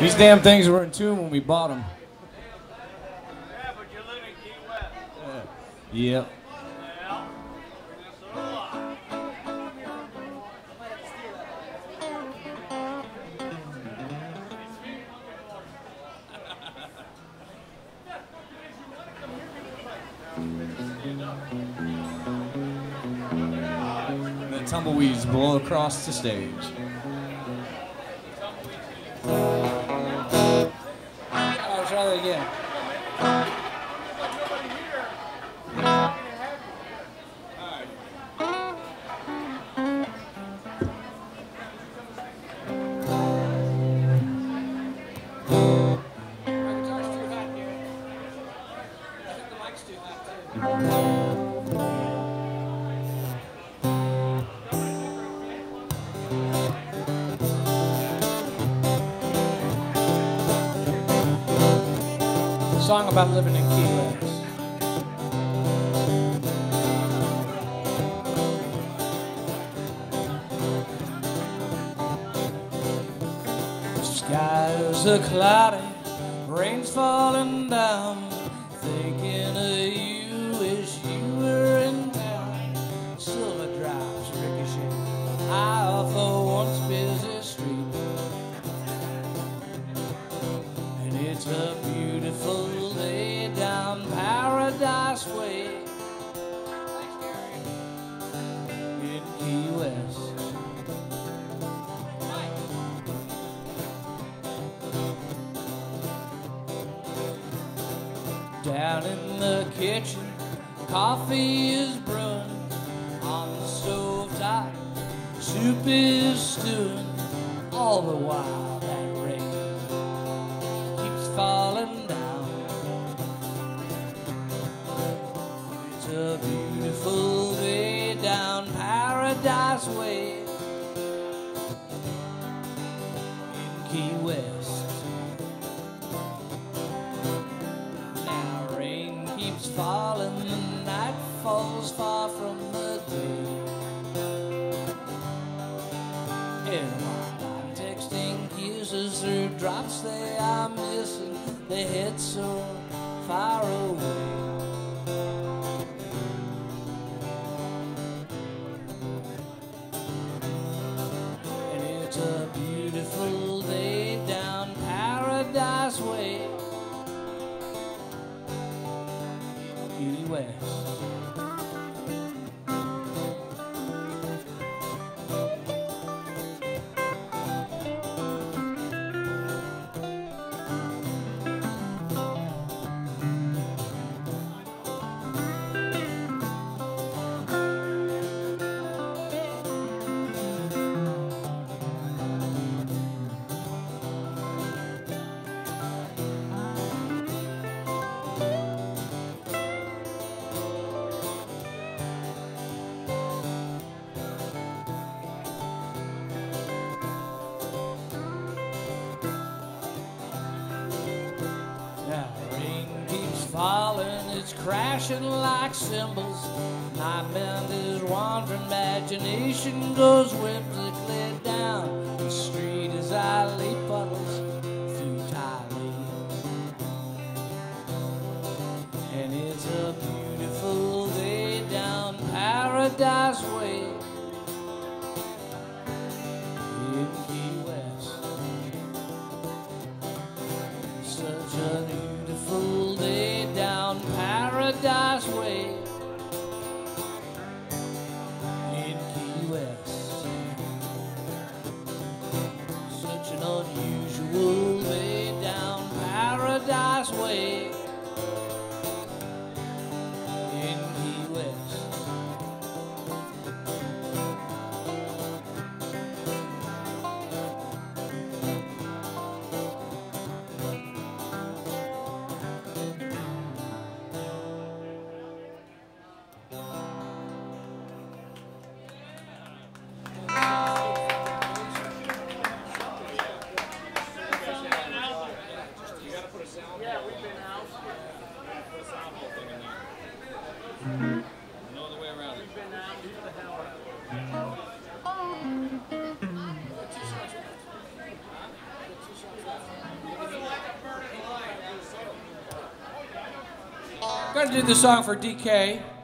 These damn things were in tune when we bought them. Yeah, but you live in Key West. Yeah. The tumbleweeds blow across the stage. I'll try that again. Song about living in Key West. The skies are cloudy, rain's falling down. Thinking of you, wish you were in town. Silver drops ricochet high off the once busy street, and it's a beautiful day down Paradise Way in Key West. Down in the kitchen, coffee is brewing. On the stove top, soup is stewing. All the while that rain keeps falling down. It's a beautiful day down Paradise Way in Key West. Now rain keeps falling, the night falls far from the day. And while I'm texting kisses through drops they are missing, they head so far away. And it's a beautiful day down Paradise Way in Key West. Falling, it's crashing like cymbals. My mind is wandering, imagination goes whimsically down the street as I leap puddles futilely. And it's a beautiful day down Paradise Way in Key West. Such a beautiful day down Paradise Way in Key West. Such an unusual day down Paradise Way in Key West. Yeah, we've been out. going to do the song for DK.